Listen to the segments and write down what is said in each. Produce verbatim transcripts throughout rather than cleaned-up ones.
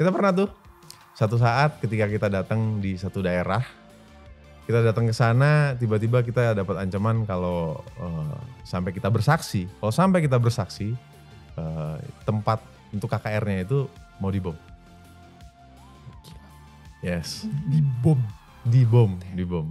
Kita pernah tuh satu saat ketika kita datang di satu daerah, kita datang ke sana, tiba-tiba kita dapat ancaman kalau uh, sampai kita bersaksi, kalau sampai kita bersaksi uh, tempat untuk K K R-nya itu mau dibom. Yes. Dibom, dibom, dibom.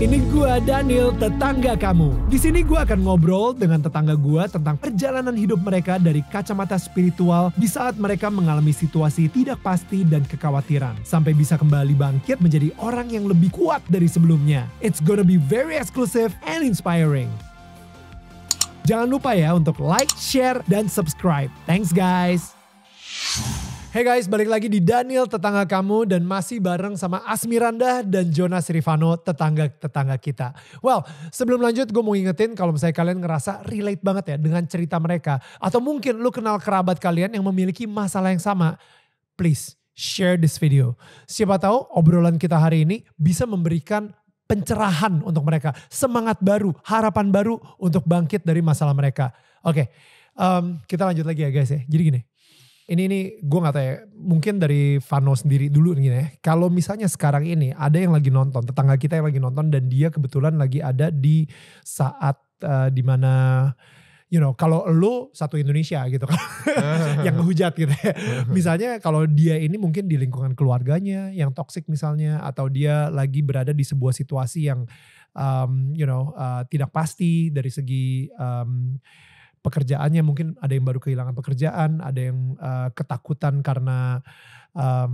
Ini gua Daniel, tetangga kamu. Di sini gua akan ngobrol dengan tetangga gua tentang perjalanan hidup mereka dari kacamata spiritual di saat mereka mengalami situasi tidak pasti dan kekhawatiran, sampai bisa kembali bangkit menjadi orang yang lebih kuat dari sebelumnya. It's gonna be very exclusive and inspiring. Jangan lupa ya untuk like, share, dan subscribe. Thanks guys. Hey guys, balik lagi di Daniel Tetangga Kamu dan masih bareng sama Asmirandah dan Jonas Rivanno, tetangga-tetangga kita. Well, sebelum lanjut gue mau ingetin kalau misalnya kalian ngerasa relate banget ya dengan cerita mereka. Atau mungkin lu kenal kerabat kalian yang memiliki masalah yang sama. Please, share this video. Siapa tahu obrolan kita hari ini bisa memberikan pencerahan untuk mereka. Semangat baru, harapan baru untuk bangkit dari masalah mereka. Oke, okay, um, kita lanjut lagi ya guys ya. Jadi gini. Ini ini gue gak tahu ya, mungkin dari Vano sendiri dulu nih ya. Kalau misalnya sekarang ini ada yang lagi nonton, tetangga kita yang lagi nonton dan dia kebetulan lagi ada di saat uh, dimana you know kalau lu satu Indonesia gitu kan yang ngehujat gitu ya. Misalnya kalau dia ini mungkin di lingkungan keluarganya yang toksik misalnya, atau dia lagi berada di sebuah situasi yang um, you know uh, tidak pasti dari segi um, pekerjaannya. Mungkin ada yang baru kehilangan pekerjaan, ada yang uh, ketakutan karena um,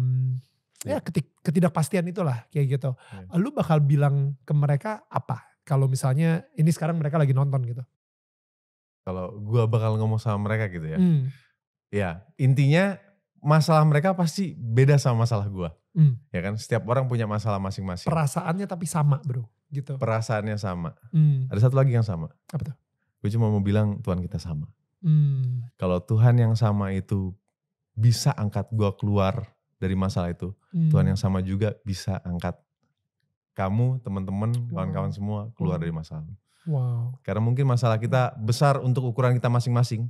yeah. ya ketik, ketidakpastian itulah kayak gitu. Yeah. Lu bakal bilang ke mereka apa kalau misalnya ini sekarang mereka lagi nonton gitu? Kalau gua bakal ngomong sama mereka gitu ya, mm. ya intinya masalah mereka pasti beda sama masalah gua, mm. ya kan? Setiap orang punya masalah masing-masing. Perasaannya tapi sama bro, gitu. Perasaannya sama. Mm. Ada satu lagi yang sama. Apa tuh? Gue cuma mau bilang Tuhan kita sama. Hmm. Kalau Tuhan yang sama itu bisa angkat gue keluar dari masalah itu. Hmm. Tuhan yang sama juga bisa angkat kamu, teman-teman, wow. kawan-kawan semua keluar wow. dari masalah. Wow. Karena mungkin masalah kita besar untuk ukuran kita masing-masing.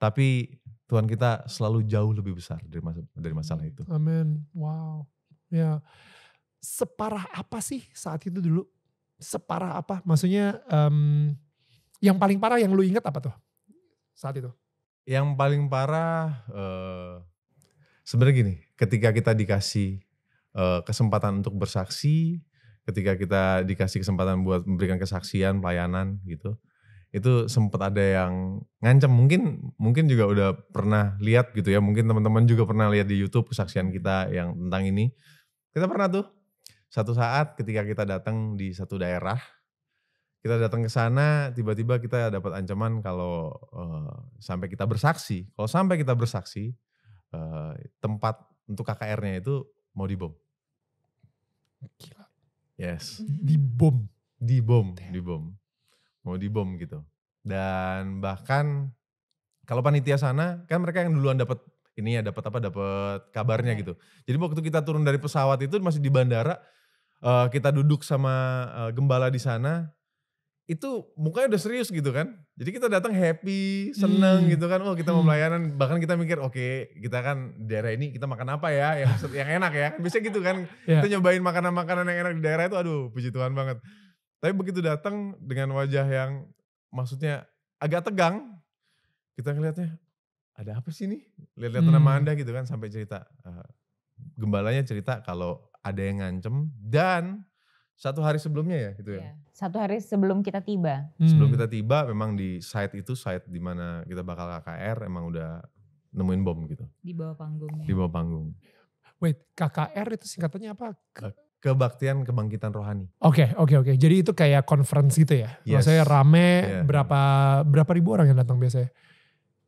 Tapi Tuhan kita selalu jauh lebih besar dari, mas dari masalah itu. Amin. Wow. Ya. Separah apa sih saat itu dulu? Separah apa? Maksudnya... Um, Yang paling parah yang lu inget apa tuh saat itu? Yang paling parah uh, sebenarnya gini, ketika kita dikasih uh, kesempatan untuk bersaksi, ketika kita dikasih kesempatan buat memberikan kesaksian, pelayanan gitu, itu sempat ada yang ngancam. Mungkin mungkin juga udah pernah lihat gitu ya, mungkin teman-teman juga pernah lihat di YouTube kesaksian kita yang tentang ini. Kita pernah tuh satu saat ketika kita datang di satu daerah, kita datang ke sana, tiba-tiba kita dapat ancaman kalau uh, sampai kita bersaksi, kalau sampai kita bersaksi uh, tempat untuk K K R-nya itu mau dibom. Gila. Yes. Dibom, dibom, dibom, mau dibom gitu. Dan bahkan kalau panitia sana, kan mereka yang duluan dapat ini ya, dapat apa, dapat kabarnya gitu. Jadi waktu kita turun dari pesawat itu masih di bandara, uh, kita duduk sama uh, gembala di sana. Itu mukanya udah serius gitu kan. Jadi kita datang happy, seneng hmm. gitu kan. Oh kita mau pelayanan, bahkan kita mikir oke okay, kita kan daerah ini kita makan apa ya yang, yang enak ya. Biasanya gitu kan, yeah. kita nyobain makanan-makanan yang enak di daerah itu, aduh puji Tuhan banget. Tapi begitu datang dengan wajah yang maksudnya agak tegang, kita ngeliatnya ada apa sih nih? Lihat-lihat hmm. nama Anda gitu kan, sampai cerita. Uh, gembalanya cerita kalau ada yang ngancem dan... Satu hari sebelumnya ya gitu ya? Satu hari sebelum kita tiba. Hmm. Sebelum kita tiba memang di site itu, site dimana kita bakal K K R emang udah nemuin bom gitu. Di bawah panggung. Di bawah panggung. Wait, K K R itu singkatannya apa? Ke Kebaktian Kebangkitan Rohani. Oke, okay, oke, okay, oke. Okay. Jadi itu kayak conference gitu ya? Yes. Maksudnya rame, yeah. berapa berapa ribu orang yang datang biasanya?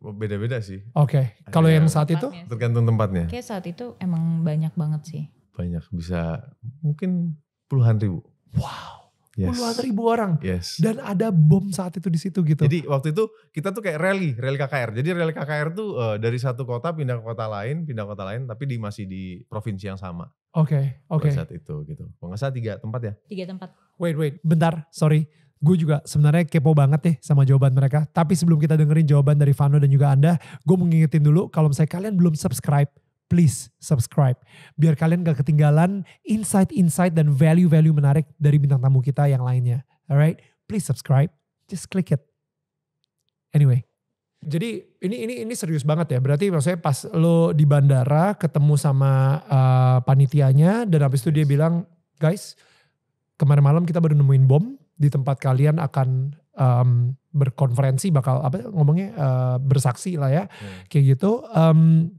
Beda-beda sih. Oke, okay. kalau yang saat itu? Sih. Tergantung tempatnya. Kayak saat itu emang banyak banget sih. Banyak, bisa mungkin... Puluhan ribu. Wow. Yes. Puluhan ribu orang. Yes. Dan ada bom saat itu di situ gitu. Jadi waktu itu kita tuh kayak rally, rally K K R. Jadi rally K K R tuh uh, dari satu kota pindah ke kota lain, pindah ke kota lain, tapi di masih di provinsi yang sama. Oke, okay, oke. Okay. Saat itu gitu. Kalau nggak salah tiga tempat ya? Tiga tempat. Wait, wait, bentar, sorry. Gue juga sebenarnya kepo banget nih sama jawaban mereka. Tapi sebelum kita dengerin jawaban dari Vano dan juga Anda, gue mau ngingetin dulu kalau misalnya kalian belum subscribe, please subscribe. Biar kalian gak ketinggalan insight-insight dan value-value menarik dari bintang tamu kita yang lainnya. Alright, please subscribe, just click it. Anyway, jadi ini ini ini serius banget ya. Berarti maksudnya pas lo di bandara ketemu sama uh, panitianya dan habis itu dia bilang, guys, kemarin malam kita baru nemuin bom. Di tempat kalian akan um, berkonferensi, bakal apa ngomongnya uh, bersaksi lah ya, hmm. kayak gitu. Um,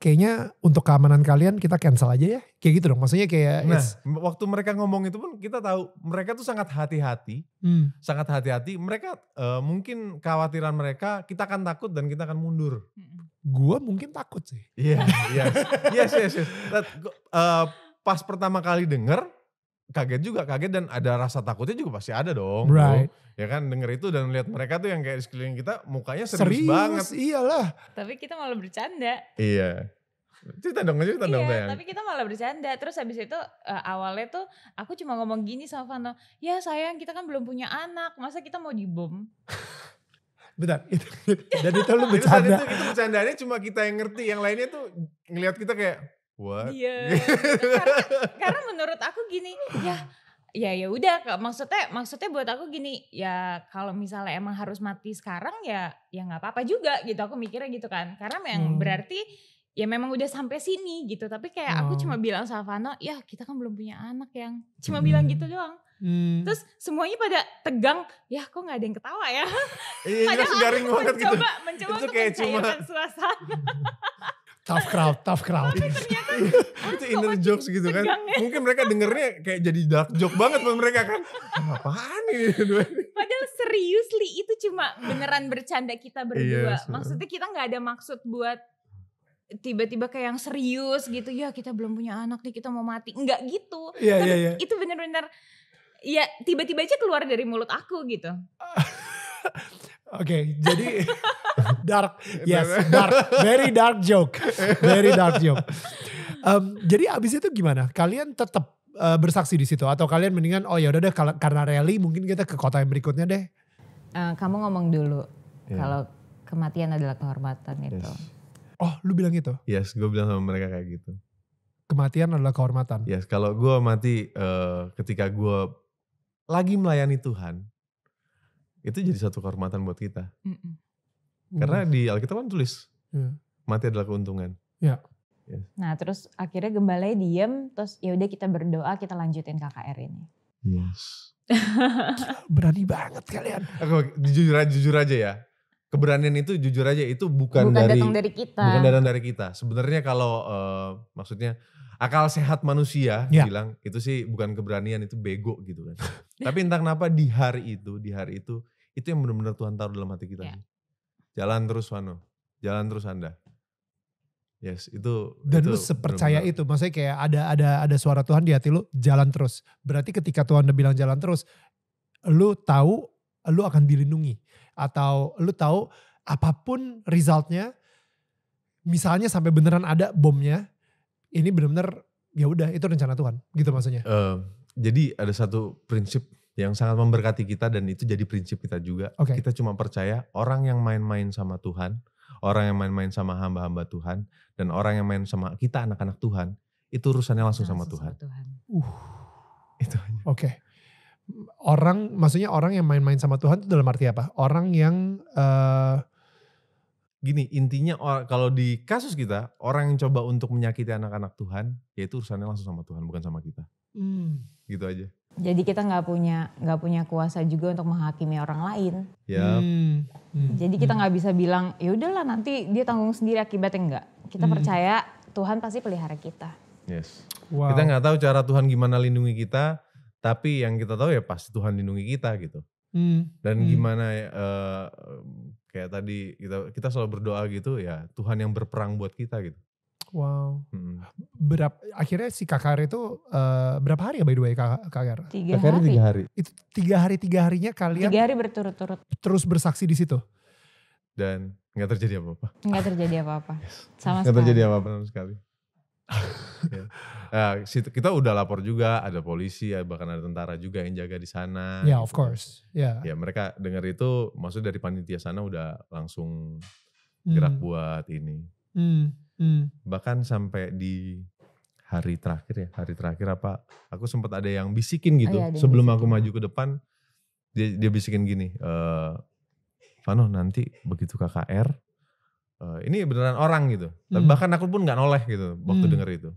kayaknya untuk keamanan kalian kita cancel aja ya, kayak gitu dong. Maksudnya kayak nah, waktu mereka ngomong itu pun kita tahu mereka tuh sangat hati-hati, hmm. sangat hati-hati. Mereka uh, mungkin kekhawatiran mereka, kita akan takut dan kita akan mundur. Gua mungkin takut sih. Iya, iya, iya, iya. Pas pertama kali denger, kaget juga, kaget dan ada rasa takutnya juga pasti ada dong. Right. Bro. Ya kan, denger itu dan lihat mereka tuh yang kayak di sekeliling kita mukanya serius, serius banget. Iyalah. Tapi kita malah bercanda. Iya. Cerita dong, cerita iya, dong. Iya, tapi kita malah bercanda. Terus habis itu uh, awalnya tuh aku cuma ngomong gini sama Vano. Ya sayang, kita kan belum punya anak. Masa kita mau dibom? Bentar, itu, dan itu lu bercanda. Itu, itu, itu bercandanya cuma kita yang ngerti. Yang lainnya tuh ngelihat kita kayak... What? Iya. karena, karena menurut aku gini, ya, ya, ya udah. Maksudnya, maksudnya buat aku gini, ya kalau misalnya emang harus mati sekarang, ya, ya nggak apa-apa juga gitu. Aku mikirnya gitu kan. Karena yang hmm. berarti, ya memang udah sampai sini gitu. Tapi kayak oh. aku cuma bilang sama Vano, ya kita kan belum punya anak yang, cuma hmm. bilang gitu doang. Hmm. Terus semuanya pada tegang, ya kok nggak ada yang ketawa ya? Iya, padahal garing banget gitu. Mencoba, mencoba untuk mencairkan suasana. Tough crowd, tough crowd. Tapi ternyata itu inner jokes gitu kan. Ya. Mungkin mereka dengernya kayak jadi dark joke banget buat mereka kan. Apaan ini? Padahal seriously itu cuma beneran bercanda kita berdua. Yes. Maksudnya kita gak ada maksud buat tiba-tiba kayak yang serius gitu. Ya kita belum punya anak nih, kita mau mati. Enggak gitu. Yeah, yeah, yeah. Itu bener-bener ya tiba-tiba aja keluar dari mulut aku gitu. Oke, okay, jadi dark, yes, dark, very dark joke, very dark joke. Um, jadi abis itu gimana? Kalian tetap uh, bersaksi di situ atau kalian mendingan, oh ya udah deh, karena rally mungkin kita ke kota yang berikutnya deh. Uh, kamu ngomong dulu yeah. kalau kematian adalah kehormatan yes. itu. Oh, lu bilang gitu? Yes, gue bilang sama mereka kayak gitu. Kematian adalah kehormatan. Yes, kalau gue mati uh, ketika gue lagi melayani Tuhan. Itu jadi satu kehormatan buat kita. Mm-mm. Karena di Alkitab kan tulis, yeah. mati adalah keuntungan. Yeah. Yes. Nah terus akhirnya gembalanya diem, terus yaudah kita berdoa, kita lanjutin K K R ini. Yes. Berani banget kalian. Aku, jujur, jujur aja ya, keberanian itu jujur aja itu bukan, bukan dari, datang dari kita. Bukan datang dari kita. Sebenarnya kalau uh, maksudnya akal sehat manusia yeah. bilang, itu sih bukan keberanian, itu bego gitu kan. Tapi entah kenapa di hari itu, di hari itu, itu yang benar-benar Tuhan taruh dalam hati kita. Yeah. Jalan terus Vano, jalan terus Anda. Yes, itu. Dan itu lu sepercaya bener-bener. Itu, maksudnya kayak ada ada ada suara Tuhan di hati lu, jalan terus. Berarti ketika Tuhan udah bilang jalan terus, lu tahu lu akan dilindungi. Atau lu tahu apapun resultnya, misalnya sampai beneran ada bomnya, ini benar-benar ya udah itu rencana Tuhan, gitu maksudnya. Uh, jadi ada satu prinsip yang sangat memberkati kita dan itu jadi prinsip kita juga. Okay. Kita cuma percaya orang yang main-main sama Tuhan, orang yang main-main sama hamba-hamba Tuhan, dan orang yang main sama kita anak-anak Tuhan, itu urusannya langsung, langsung sama Tuhan. Sama Tuhan. Uh, itu aja. Oke. Okay. Orang, maksudnya orang yang main-main sama Tuhan itu dalam arti apa? Orang yang... Uh, Gini, intinya or, kalau di kasus kita, orang yang coba untuk menyakiti anak-anak Tuhan, ya itu urusannya langsung sama Tuhan, bukan sama kita. Hmm. Gitu aja. Jadi kita gak punya gak punya kuasa juga untuk menghakimi orang lain. Ya. Hmm. Hmm. Jadi kita gak bisa bilang, ya udahlah nanti dia tanggung sendiri akibatnya enggak. Kita hmm. percaya Tuhan pasti pelihara kita. Yes. Wow. Kita gak tahu cara Tuhan gimana lindungi kita, tapi yang kita tahu ya pasti Tuhan lindungi kita gitu. Hmm. Dan hmm. gimana... Uh, kayak tadi kita kita selalu berdoa gitu ya Tuhan yang berperang buat kita gitu. Wow. Hmm. Berapa akhirnya si K K R itu uh, berapa hari ya by the way K K R? Tiga K K R hari. Tiga hari. Itu tiga hari tiga harinya kalian. Tiga hari berturut-turut. Terus bersaksi di situ. Dan nggak terjadi apa-apa. Nggak terjadi apa-apa. Yes. Sama sekali. Nggak terjadi apa-apa sama sekali. Ya. Nah, kita udah lapor juga, ada polisi, bahkan ada tentara juga yang jaga di sana. Ya, yeah, of course. Ya. Yeah. Ya, mereka dengar itu, maksudnya dari panitia sana udah langsung gerak mm. buat ini. Mm. Mm. Bahkan sampai di hari terakhir ya, hari terakhir apa? Aku sempat ada yang bisikin gitu. Oh, ya, sebelum bisikin. Aku maju ke depan, dia, dia bisikin gini, e, Vano nanti begitu K K R, Uh, ini beneran orang gitu, hmm. bahkan aku pun nggak noleh gitu waktu hmm. denger itu.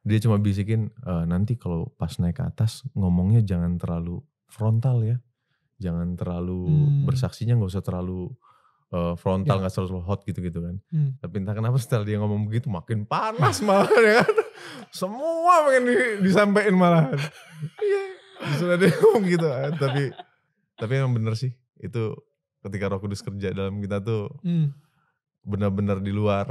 Dia cuma bisikin, e, nanti kalau pas naik ke atas ngomongnya jangan terlalu frontal ya, jangan terlalu hmm. bersaksinya nggak usah terlalu uh, frontal, nggak yeah. terlalu hot gitu-gitu kan. Hmm. Tapi entah kenapa setelah dia ngomong begitu makin panas malah ya kan, semua pengen di, disampaikan malahan. Iya, sudah dia ngomong gitu, tapi tapi emang bener sih itu ketika Roh Kudus kerja dalam kita tuh. Hmm. Benar-benar di luar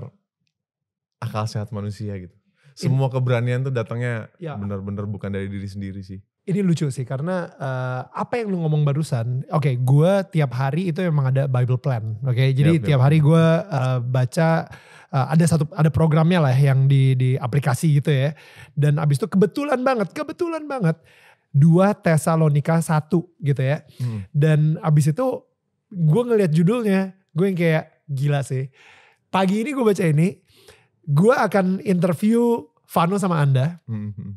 akal sehat manusia gitu. Semua ini, keberanian tuh datangnya ya. Benar-benar bukan dari diri sendiri sih. Ini lucu sih karena uh, apa yang lu ngomong barusan, oke okay, gue tiap hari itu memang ada Bible plan, oke okay? Jadi yep, tiap yep. hari gue uh, baca uh, ada satu ada programnya lah yang di di aplikasi gitu ya. Dan abis itu kebetulan banget, kebetulan banget dua Tesalonika satu gitu ya. Hmm. Dan abis itu gue ngeliat judulnya, gue yang kayak gila sih. Pagi ini gue baca ini. Gue akan interview Vano sama Anda. Mm-hmm.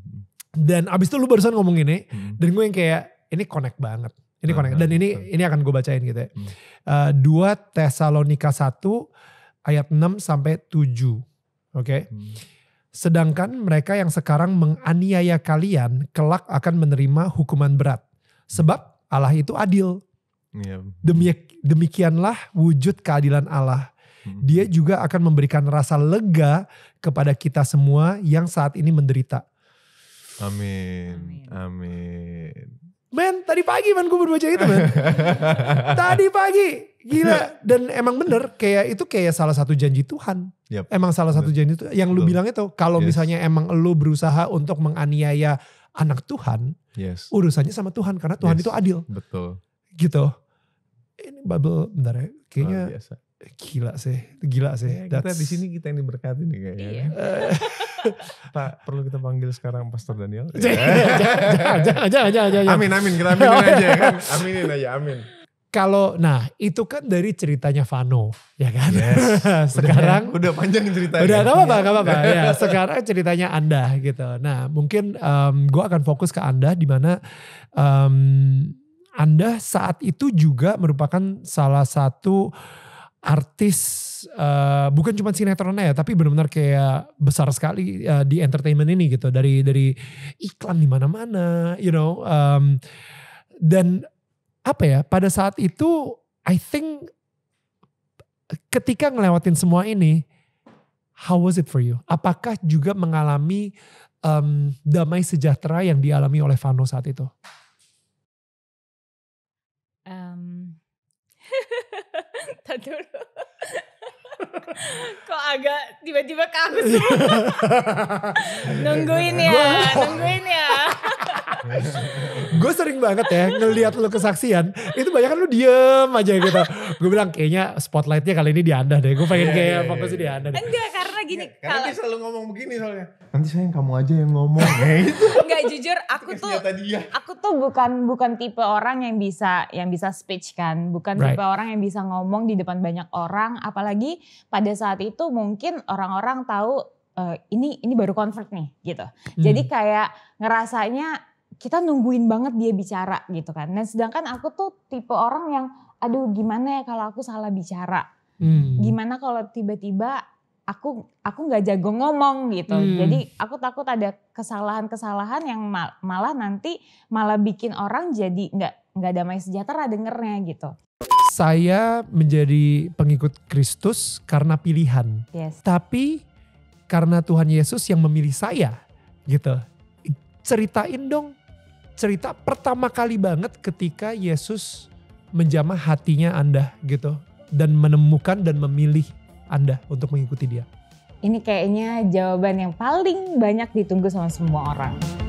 Dan abis itu lu barusan ngomong ini. Mm-hmm. Dan gue yang kayak ini connect banget. Ini connect. Mm-hmm. Dan ini ini akan gue bacain gitu ya. Mm-hmm. uh, dua Tesalonika satu ayat enam sampai tujuh. Oke. Okay? Mm-hmm. Sedangkan mereka yang sekarang menganiaya kalian kelak akan menerima hukuman berat. Sebab Allah itu adil. Demikianlah wujud keadilan Allah. Dia juga akan memberikan rasa lega kepada kita semua yang saat ini menderita. Amin. Amin. Men, tadi pagi man gue baca itu men. Tadi pagi. Gila. Dan emang bener kayak itu kayak salah satu janji Tuhan. Yep. Emang salah satu janji Tuhan. Yang lu bilang itu. Kalau yes. misalnya emang lu berusaha untuk menganiaya anak Tuhan. Yes. Urusannya sama Tuhan. Karena Tuhan yes. itu adil. Betul. Gitu, ini bubble bentar ya, kayaknya oh, gila sih, gila sih. Ya, kita di sini kita yang diberkati nih kayaknya. Iya. Pak, perlu kita panggil sekarang Pastor Daniel. Jangan, jangan, jangan, jangan. Amin, amin, kita aminin aja kan, aminin aja, amin. Kalau, nah itu kan dari ceritanya Vano, ya kan? Yes. Sekarang udah, udah panjang ceritanya. Udah gak apa-apa, gak apa-apa. Ya, sekarang ceritanya Anda gitu. Nah mungkin um, gue akan fokus ke Anda di mana. Um, Anda saat itu juga merupakan salah satu artis, uh, bukan cuma sinetronnya ya, tapi benar-benar kayak besar sekali uh, di entertainment ini gitu, dari dari iklan di mana-mana, you know, um, dan apa ya, pada saat itu, I think ketika ngelewatin semua ini, how was it for you? Apakah juga mengalami um, damai sejahtera yang dialami oleh Vano saat itu? Um, Tadi dulu kok agak tiba-tiba kaku semua. Nungguin ya, nungguin ya. Gue sering banget ya ngelihat lu kesaksian, itu banyak kan lu diem aja gitu. Gue bilang kayaknya spotlightnya kali ini di Anda deh. Gue pengen yeah, kayak yeah, fokusnya yeah. di Anda deh. Enggak, karena gini. Nggak, karena kalau... dia selalu ngomong begini soalnya. Nanti sayang kamu aja yang ngomong. Enggak, jujur aku tuh, aku tuh bukan bukan tipe orang yang bisa yang bisa speech kan. Bukan right. tipe orang yang bisa ngomong di depan banyak orang. Apalagi pada saat itu mungkin orang-orang tahu e, ini ini baru convert nih gitu. Hmm. Jadi kayak ngerasanya kita nungguin banget dia bicara gitu kan. Dan sedangkan aku tuh tipe orang yang aduh gimana ya kalau aku salah bicara. Hmm. Gimana kalau tiba-tiba aku aku gak jago ngomong gitu. Hmm. Jadi aku takut ada kesalahan-kesalahan yang mal, malah nanti malah bikin orang jadi gak, gak damai sejahtera dengernya gitu. Saya menjadi pengikut Kristus karena pilihan. Yes. Tapi karena Tuhan Yesus yang memilih saya gitu. Ceritain dong. Cerita pertama kali banget ketika Yesus menjamah hatinya Anda gitu. Dan menemukan dan memilih Anda untuk mengikuti dia. Ini kayaknya jawaban yang paling banyak ditunggu sama semua orang.